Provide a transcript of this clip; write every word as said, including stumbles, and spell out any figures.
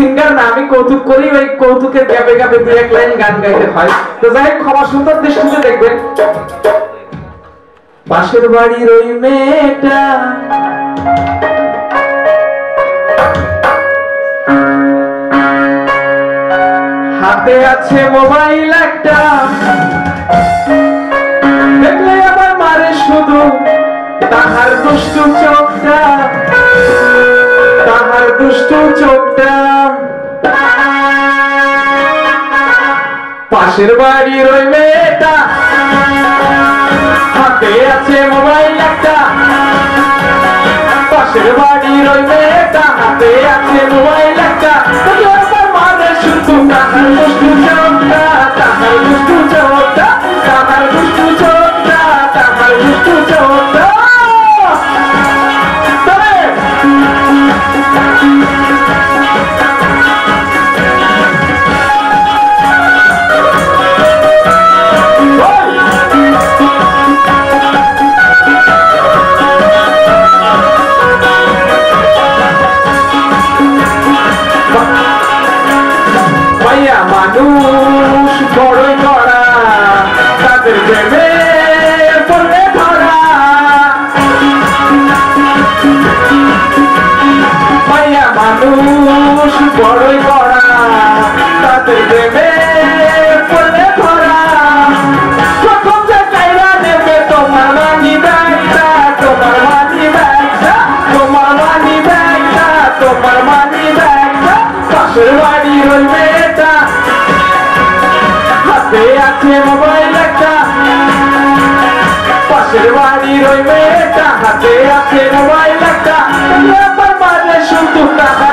Singer না আমি কৌতুক করি, ওই কৌতুকের গ্যাপে গ্যাপে দুই এক লাইন গান গাইতে হয়। তো যাই হোক, ক্ষমা সুন্দর দৃষ্টিতে দেখবেন। পাশের বাড়ির ওই মেয়েটা হাতে আছে মোবাইল একটা, দেখলে আমার মারে শুধু তাহার দুষ্টু চোখটা, তাহার দুষ্টু চোখটা। পাশের বাড়ির ওই মেয়েটা হাতে আছে মোবাইল একটা, পাশের বাড়ির ওই মেয়েটা হাতে আছে মোবাইল একটা, তাহার দুষ্টু চোখটা, তাহার দুষ্টু চোখটা, তাহার দুষ্টু চোখটা, তাহার দুষ্টু চোখটা। মানুষ বড়ই ধরা, তাদের প্রেমে পড়লে ধরা। মাইয়া মানুষ বড়ই ধরা, তাদের প্রেমে পড়লে ধরা। প্রথম যে কাইরা নেবে তোমার মানি ব্যাগটা, তোমার মানি ব্যাগটা, তোমার মানি ব্যাগটা, তোমার মানি ব্যাগটা। পাশের বাড়ি হইবে মোবাইল একটা, পাশের বাড়ির ওই মেয়েটা হাতে আছে মোবাইল একটা, তাহলে শুধু টাকা